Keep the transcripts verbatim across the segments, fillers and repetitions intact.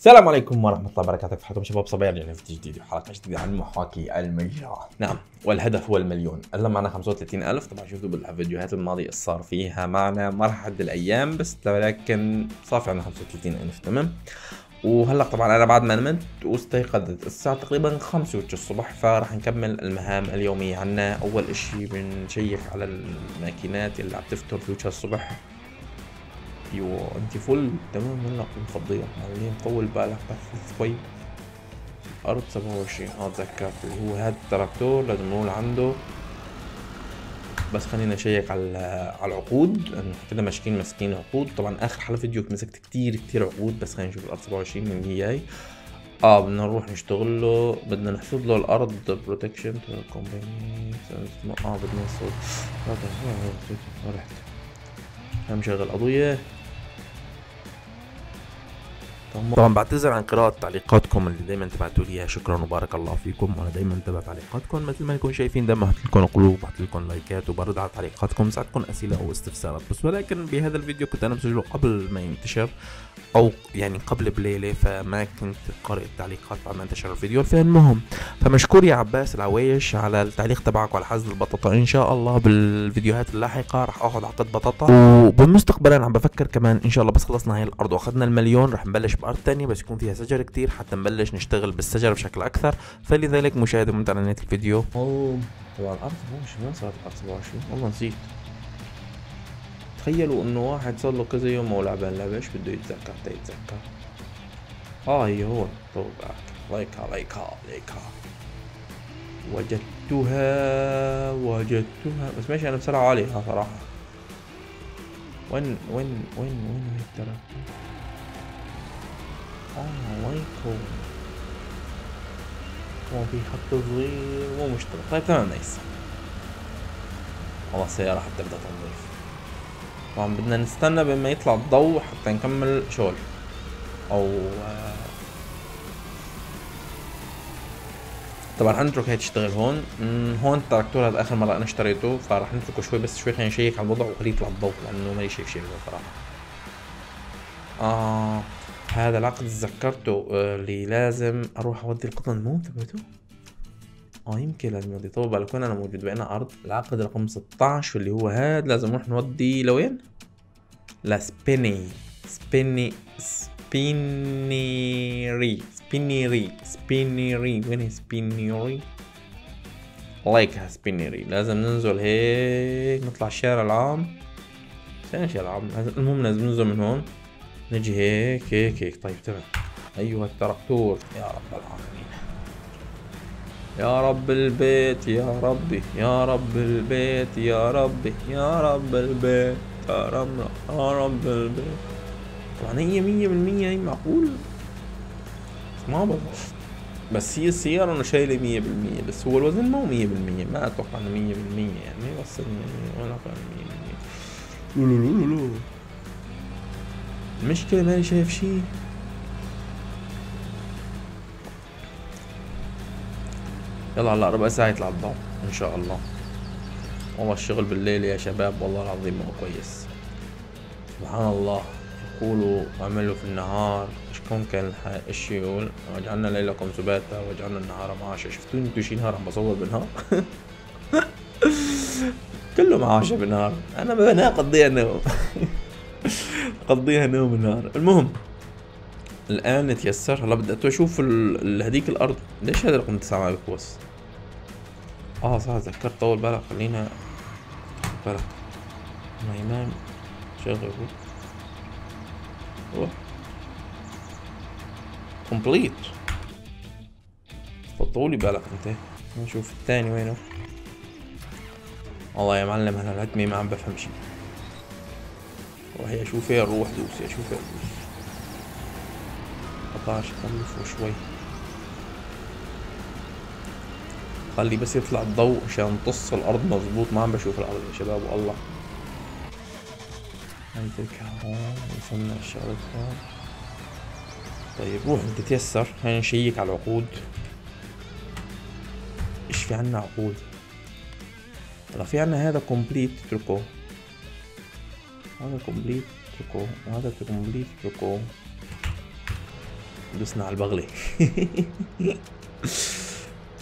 السلام عليكم ورحمة الله وبركاته، في حياتكم شباب صبايا. رجعنا في فيديو جديد وحلقة جديدة عن محاكي المجال. نعم، والهدف هو المليون. هلا معنا خمسة وثلاثين ألف. طبعا شفتوا بالفيديوهات الماضية ايش صار فيها معنا، ما راح اعد الايام بس، لكن صار في عندنا خمسة وثلاثين ألف. تمام، وهلا طبعا انا بعد ما نمت واستيقظت الساعة تقريبا خمسة الصبح، فراح نكمل المهام اليومية عنا. اول اشي بنشيك على الماكينات اللي عم تفتر فيوتشر الصبح. ايوه انت فل تمام، هلا مفضيه خلينا نطول بالك بس شوي. ارض سبعة وعشرين، اه تذكرت اللي هو هذا التراكتور لازم نقول عنده، بس خلينا نشيك على على العقود. كده ماشيين ماسكين عقود. طبعا اخر حلقه فيديو مسكت كتير كتير عقود، بس خلينا نشوف الارض سبعة وعشرين من جاي. اه بدنا نروح نشتغل له، بدنا نحصد له الارض بروتكشن كومباني. اه بدنا نصور هم شغل قضية. طبعا بعتذر عن قراءة تعليقاتكم اللي دايما تبعتوا لي اياها، شكرا وبارك الله فيكم. وانا دايما تبع تعليقاتكم مثل ما نكون شايفين، دايما بحط لكم قلوب، بحط لكم لايكات، وبرد على تعليقاتكم، ساعدكم اسئله او استفسارات بس. ولكن بهذا الفيديو كنت انا مسجله قبل ما ينتشر، او يعني قبل بليله، فما كنت قارئ التعليقات بعد ما انتشر الفيديو. فالمهم، فمشكور يا عباس العويش على التعليق تبعك وعلى حشد البطاطا. ان شاء الله بالفيديوهات اللاحقه راح اخذ حطه بطاطا، وبالمستقبل انا عم بفكر كمان ان شاء الله بس خلصنا هاي الارض واخذنا المليون راح نبلش أرض تانية بس يكون فيها شجر كتير، حتى نبلش نشتغل بالشجر بشكل أكثر. فلذلك مشاهدة ممتعة لنهاية الفيديو. أوه طبعا الأرض سبعة وعشرين، وين صارت الأرض سبعة وعشرين؟ والله نسيت. تخيلوا إنه واحد صار له كذا يوم ما هو لعبان لعبة، إيش بده يتذكر تا يتذكر؟ آه هي هون، طول معك، لايكها لايكها لايكها. وجدتها وجدتها، بس ماشي أنا بسرعة عليها صراحة. وين وين وين وين هي ترى؟ اه لايكو هو في خط صغير مو مشترك. طيب تمام نايس، خلاص السيارة حتى بدها تنظيف. طبعا بدنا نستنى بما يطلع الضوء حتى نكمل شغل او آه. طبعا حنترك هي تشتغل هون. هون التراكتور هذا اخر مرة انا اشتريته، فراح نتركه شوي بس شوي، خلينا نشيك على الوضع وخليه يطلع الضوء لانه ماني شايف شيء بصراحة. اه هذا العقد تذكرته اللي لازم اروح اودي القطن، مو تبعته؟ اه يمكن لازم اودي. طب بالكون انا موجود بقينا ارض. العقد رقم ستة عشر اللي هو هذا لازم نروح نودي لوين؟ لسبيني سبيني سبينيري سبينيري سبينيري. وين هي سبينيري؟ لايكها سبينيري. لازم ننزل هيك نطلع الشارع العام، ثاني الشارع العام. المهم لازم ننزل من هون نجي هيك هيك هيك. طيب تمام، ايوه التراكتور. يا رب العالمين، يا رب البيت، يا ربي يا رب البيت، يا ربي يا رب البيت، يا رب يا رب البيت. طبعا هي مية بالمية هي معقول ما بضل، بس هي السيارة أنا شايلة مية بالمية، بس هو الوزن مو مية بالمية، ما أتوقع إنه مية بالمية يعني، بس وأنا فاهم مية بالمية. لو لو لو لو المشكلة ماني شايف شي. يلا هلا ربع ساعة يطلع الضوء ان شاء الله. والله الشغل بالليل يا شباب والله العظيم ما هو كويس. سبحان الله، يقولوا اعملوا في النهار ايش ممكن ايش يقول، وجعلنا ليلكم سباتا وجعلنا النهار معاشا. شفتوا انتوا شي نهار عم بصور بالنهار؟ كله معاشا بالنهار، انا بنام قضيها نوم. قضيها نوم نهار. المهم الان نتيسر. هلا بدي اشوف هذيك الارض. ليش هذا رقم تسعة ما بيكوس؟ اه صح تذكرت، طول بالك خلينا بالك نايمان شغله. روح كومبليت، حطولي بالك انت. نشوف الثاني وينه. والله يا معلم هلا العتمة ما عم بفهم شي. وهي اشوف فيها الروح، دوس يا شوف فيها الروح. خطاش خلفه شوي، خلي بس يطلع الضوء عشان تقص الارض مظبوط. ما عم بشوف الارض يا شباب والله. هاي تركها هون، وصلنا الشغلة هون. طيب روح انت تيسر، خلينا نشيك على العقود. ايش في عنا عقود؟ هلا في عنا هذا كومبليت اتركه، هذا كومبليت اتركه، وهذا كومبليت اتركه، دوسنا على البغلة.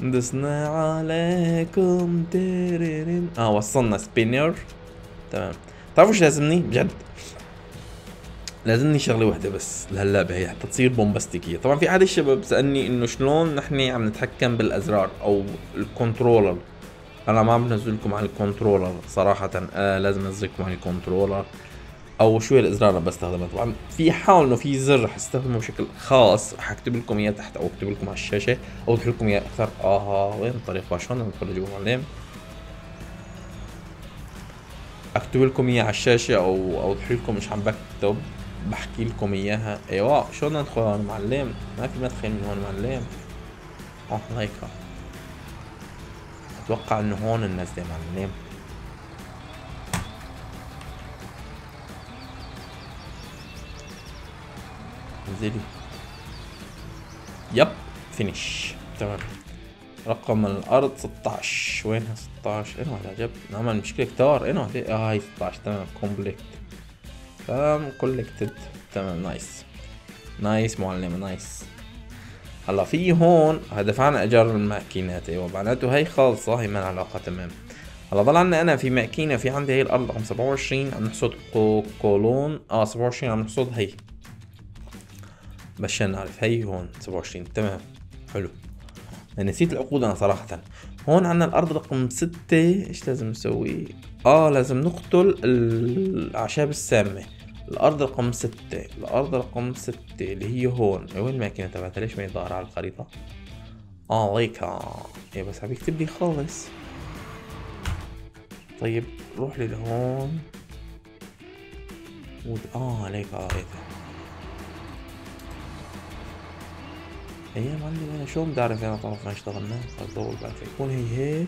دوسنا عليكم تيريرين. اه وصلنا سبينر. تمام. تعرفوا ايش لازمني؟ بجد لازمني شغله وحده بس لهلا بهي حتى تصير بومباستيكيه. طبعا في احد الشباب سالني انه شلون نحن عم نتحكم بالازرار او الكنترولر. انا ما عم بنزلكم على الكنترولر صراحه، آه لازم انزلكم على الكنترولر او شوي الازرار انا بستخدمها. طبعا في حال انه في زر حستخدمه بشكل خاص حكتب لكم اياه تحت او اكتب لكم على الشاشه او اكتب لكم اياه اكثر. اها وين الطريقه؟ شلون ندخل اجيبهم عليهم؟ اكتب لكم اياه على الشاشه او اوضح لكم مش عم بكتب بحكي لكم اياها. ايوه شلون ندخل هون معلم؟ ما في مدخل من هون معلم. اه هيك اتوقع انه هون النزله معلم. انزلي. يب فينيش. تمام. رقم الارض ستة عشر. وينها ستة عشر؟ ايه وحده عجب نعمل مشكله كتار. ايه وحده؟ اه هاي ستة عشر. تمام كومبليت. تمام كولكتد. تمام نايس نايس معلمه نايس. هلا في هون دفعنا اجار الماكينات. ايوه معناته هي خالصه، هي ما لها علاقه. تمام هلا ضل عنا انا في ماكينه في عندي هي الارض عم سبعة وعشرين عم نحصد كولون. اه سبعة وعشرين عم نحصد هي مشان نعرف هي هون سبعة وعشرين. تمام حلو نسيت العقود انا صراحه. هون عنا الارض رقم ستة. ايش لازم نسوي؟ اه لازم نقتل الاعشاب السامه. الارض رقم ستة الارض رقم ستة اللي هي هون. وين الماكينه تبعتها؟ ليش ما هي ظاهره على الخريطه؟ اه ليكا ايه بس عم يكتب لي خالص. طيب روح لي لهون. اه ليكا ايه ايه معلم. انا شو بدي اعرف انا طرف ما اشتغلنا بضل بعرف يكون هي هيك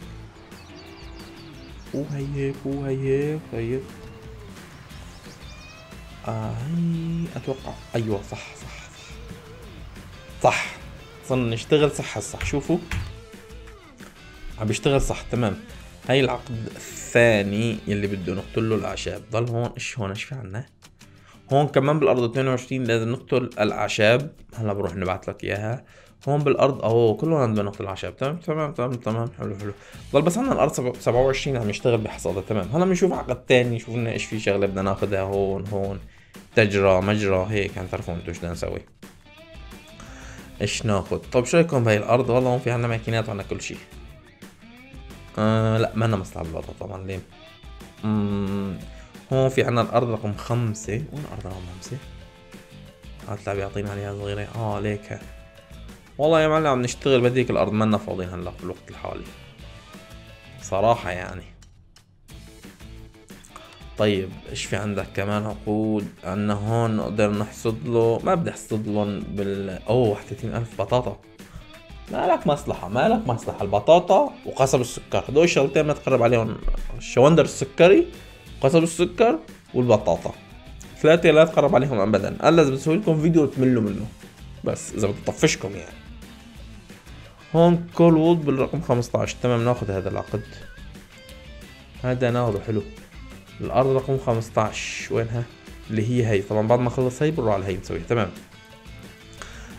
وهي هيك وهي هيك. طيب آه اتوقع ايوه صح صح صح صح صرنا نشتغل صح صح. شوفوا عم بيشتغل صح. تمام هاي العقد الثاني يلي بده نقتل له الاعشاب. ضل هون ايش هون ايش في عنا؟ هون كمان بالارض اثنين وعشرين لازم نقتل الاعشاب. هلا بروح نبعت لك اياها. هون بالارض اوه كلهم عم بدنا نقتل الاعشاب. تمام تمام تمام تمام حلو حلو. ضل بس عندنا الارض سبعة وعشرين عم يشتغل بحصادة. تمام هلا بنشوف عقد ثاني. شوف لنا ايش في شغله بدنا ناخذها هون هون تجرى مجرى هيك عم تعرفون انتو ايش بدنا نسوي ايش ناخذ. طيب شو رايكم بهي الارض؟ والله هون في عندنا ماكينات وعندنا كل شيء. آه لا ما لنا مصلحه بالوضع طبعا. ليه؟ اممم هون في عنا الارض رقم خمسة. وين الارض رقم خمسة؟ عم تلعب يعطينا عليها صغيرة. اه ليك والله يا معلم عم نشتغل بهذيك الارض مالنا فاضيين هلا بالوقت الحالي صراحة يعني. طيب ايش في عندك كمان عقود؟ عنا هون نقدر نحصد له. ما بدي احصد لهم بال اوه واحد وثلاثين ألف بطاطا. مالك مصلحة مالك مصلحة. البطاطا وقصب السكر هدول شغلتين ما تقرب عليهم. الشوندر السكري قصب السكر والبطاطا ثلاثة لا تقرب عليهم ابدا. انا لازم اسوي لكم فيديو تملوا منه بس اذا بدي اطفشكم يعني. هون كول وود بالرقم خمسة عشر. تمام ناخذ هذا العقد هذا ناخذه حلو. الارض رقم خمسة عشر وينها؟ اللي هي هي. طبعا بعد ما خلص هي بنروح على هي نسويها. تمام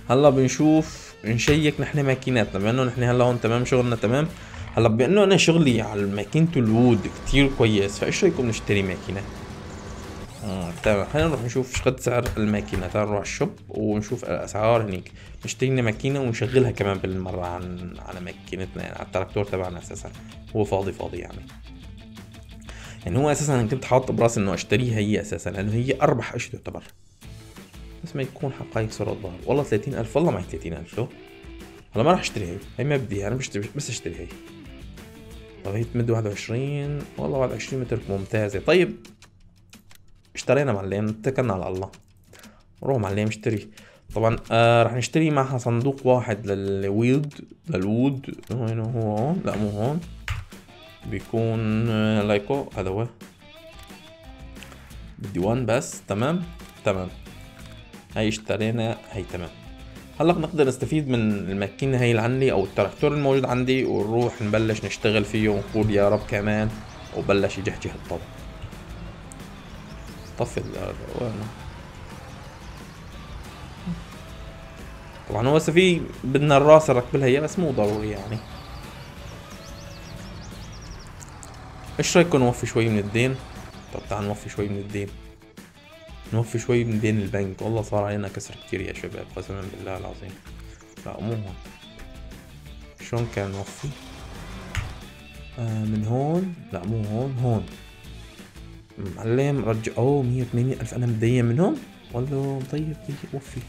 هلا بنشوف نشيك نحن ماكيناتنا بما انه نحن هلا هون تمام شغلنا. تمام هلا بانه انا شغلي على ماكينة الوود كتير كويس فايش رايكم نشتري ماكينة؟ اه تمام خلينا نروح نشوف شقد سعر الماكينة. تعالوا نروح على الشوب ونشوف الاسعار هنيك. نشتري لنا ماكينة ونشغلها كمان بالمرة عن على ماكينتنا يعني على التراكتور تبعنا. اساسا هو فاضي فاضي يعني يعني هو اساسا انا كنت حاط براسي انه اشتريها هي اساسا لانه هي اربح شيء تعتبر بس ما يكون حقائق صورة الظهر. والله ثلاثين ألف والله معي ثلاثين ألف. شو؟ هلا ما راح اشتري هي هي ما بدي انا بشتري بس اشتري هي. طيب هي تمد واحد وعشرين والله واحد وعشرين متر ممتازة. طيب اشترينا معلم اتكلنا على الله. روح معلم اشتري. طبعا آه رح نشتري معها صندوق واحد للويد للوود. وين هو هون؟ لا مو هون بيكون آه لايكو هذا هو. بدي وان بس. تمام تمام هاي اشترينا هاي. تمام هلا بنقدر نستفيد من الماكينة هي اللي عندي او التراكتور الموجود عندي ونروح نبلش نشتغل فيه ونقول يا رب كمان وبلش يجهجه الطب. طفي الارض طبعا هو في بدنا الراس نركبلها اياه بس مو ضروري يعني. ايش رايكم نوفي شوي من الدين؟ طب تعال نوفي شوي من الدين، نوفي شوي من دين البنك. والله صار علينا كسر كتير يا شباب قسما بالله العظيم. لا مو هون، شلون كان نوفي؟ آه من هون، لا مو هون، هون معلم رجع. اوه مية وثمانين ألف انا متضايق منهم والله. طيب طيب وفي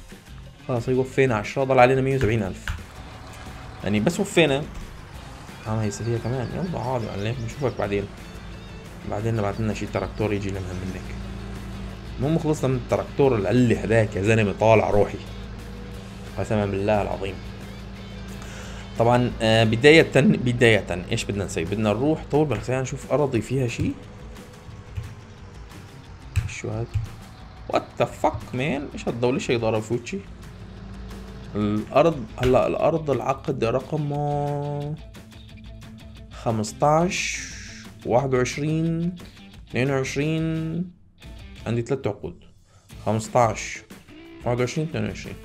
خلاص، هي وفينا عشرة، ضل علينا مية وسبعين ألف يعني بس وفينا. اه هي سريعة كمان، يلا عادي معلم بنشوفك بعدين. بعدين نبعت لنا شي تراكتور يجي لمهم منك. المهم خلصنا من التراكتور القلي هداك يا زلمة، طالع روحي قسما بالله العظيم. طبعا آه بداية بداية ايش بدنا نسوي؟ بدنا نروح طول بالخزانة نشوف أراضي فيها شي. شو هاد؟ وات ذا فك مان، ايش هالضوء؟ ليش هيضرب فوتشي؟ الأرض هلا، الأرض العقد رقم خمستعش واحد وعشرين اثنين وعشرين، عندي ثلاث عقود. خمستعش واحد وعشرين اثنين وعشرين،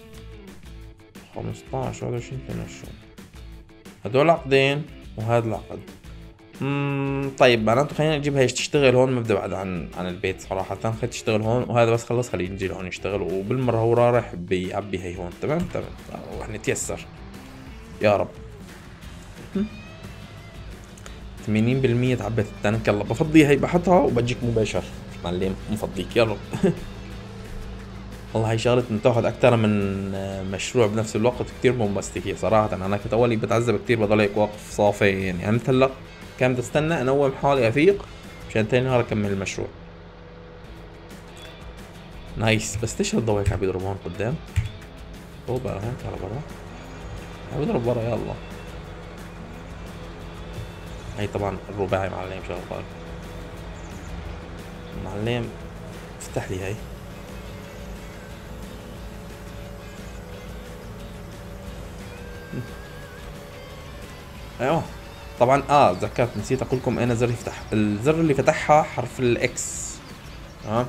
خمستعش واحد وعشرين اثنين وعشرين، هدول عقدين وهذا العقد. اممم طيب معناته خلينا نجيبها تشتغل هون، ما بدي ابعد عن عن البيت صراحة، خليها تشتغل هون وهذا بس خلص، خليه يجي لهون يشتغل وبالمرة هو راح بيعبي هي هون. تمام تمام رح نتيسر يا رب. ثمانين بالمية تعبت التانك، يلا بفضي هي بحطها وبجيك مباشر معلم، مفضيك يلا. والله هي شغلة انه تاخذ أكثر من مشروع بنفس الوقت، كثير بومباستيكية صراحة. أنا كنت أولي بتعذب كثير، بضل هيك واقف صافي يعني. عملت هلا كان بدي استنى انوم حالي افيق مشان تاني نهار اكمل المشروع. نايس. بس ليش هالضوء هيك عم بيضرب هون قدام؟ اوه برا هون، تعال برا، عم بيضرب برا يلا. هي طبعا الرباعي معلم شغال معلم، افتح لي هي. ايوه طبعا اه تذكرت، نسيت اقول لكم انا زر يفتح، الزر اللي فتحها حرف الاكس. تمام آه.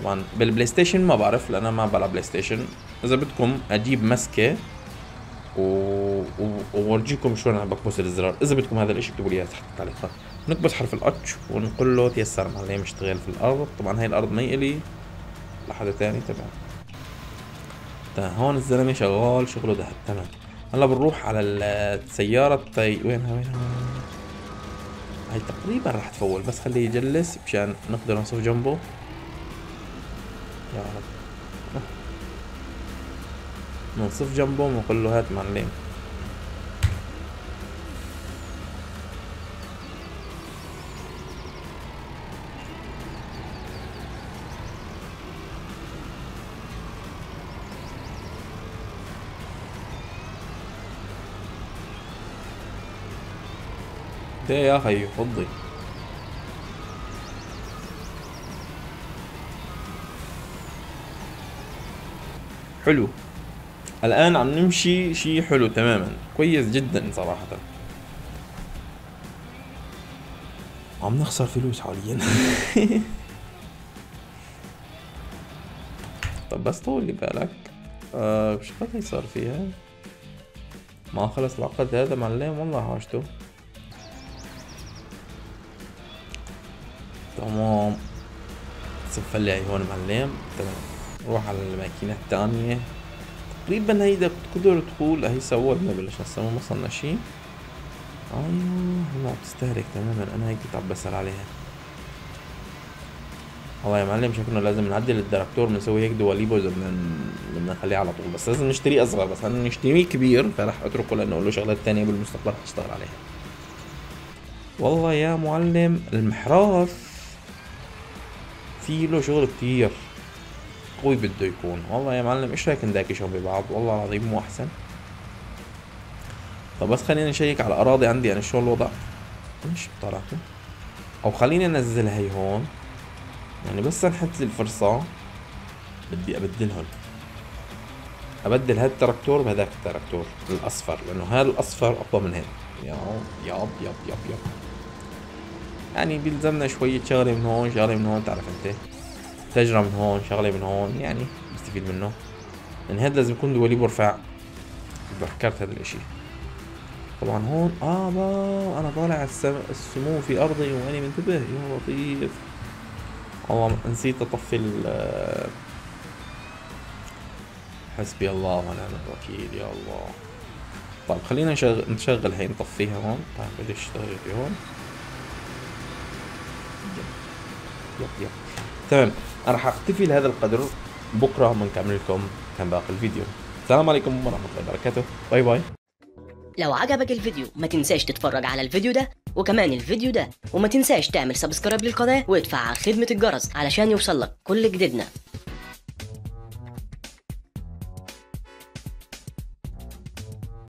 طبعا بالبلاي ستيشن ما بعرف لان ما بلعب بلاي ستيشن. اذا بدكم اجيب مسكه و وورجيكم شلون عم بكبس الزرار. اذا بدكم هذا الشيء اكتبوا لي اياه تحت التعليقات. نكبس حرف الاتش ونقول له تيسر معلم اشتغل في الارض. طبعا هي الارض ما الي، لحدا ثاني تبعها. هون الزلمه شغال شغله ذهب. تمام هلا بنروح على السيارة الطي... وينها وينها؟ هي تقريبا راح تفول، بس خليه يجلس مشان نقدر نصف جنبه. يا رب نصف جنبه ونقول له هات معلم. ايه يا اخي فضي. حلو الان عم نمشي شي حلو تماما، كويس جدا صراحة. عم نخسر فلوس حاليا. طب بس طول لي بالك. آه شو قد صار فيها؟ ما خلص العقد هذا معلم والله حاجته. تمام صف لي هي هون معلم. تمام نروح على الماكينة الثانية. تقريبا هيدا بتقدر تقول هي سوالنا، بلشنا نسوي ما وصلنا شي. ايوه هلا بتستهلك تماما، انا هيك كنت عم بسأل عليها. والله يا معلم شكلنا لازم نعدل التراكتور، بنسوي هيك دواليبو اذا بدنا نخليه على طول، بس لازم نشتري اصغر، بس انا نشتريه كبير فرح اتركه لانه له شغلات ثانية بالمستقبل رح اشتغل عليها. والله يا معلم المحراث في له شغل كتير قوي بده يكون. والله يا معلم ايش رايك نداكشهم ببعض؟ والله العظيم مو احسن. طب بس خلينا نشيك على الاراضي عندي انا شو الوضع. مش بطلعته او خليني انزلها هي هون يعني، بس انحت لي الفرصه بدي ابدلهم، ابدل هذا التراكتور بهذاك التراكتور الاصفر لانه هذا الاصفر اقوى من هذا. ياب ياب ياب ياب ياب يعني بيلزمنا شوية شغلة من هون شغلة من هون، تعرف انت تجرة من هون شغلة من هون يعني، بستفيد منه لأن هاد لازم يكون دواليب ورفع تذكرت هذا الاشي. طبعا هون اه با انا طالع السمو في ارضي واني منتبه، يا لطيف. والله نسيت اطفي ال، حسبي الله ونعم الوكيل يا الله. طيب خلينا نشغل نشغل الحين، نطفيها هون. طيب بدي اشتغل في هون. يب يب تمام، انا حاختفي لهذا القدر، بكره بنكمل لكم كم باقي الفيديو. السلام عليكم ورحمه الله وبركاته، باي باي. لو عجبك الفيديو ما تنساش تتفرج على الفيديو ده وكمان الفيديو ده، وما تنساش تعمل سبسكرايب للقناه وادفع على خدمه الجرس علشان يوصلك كل جديدنا.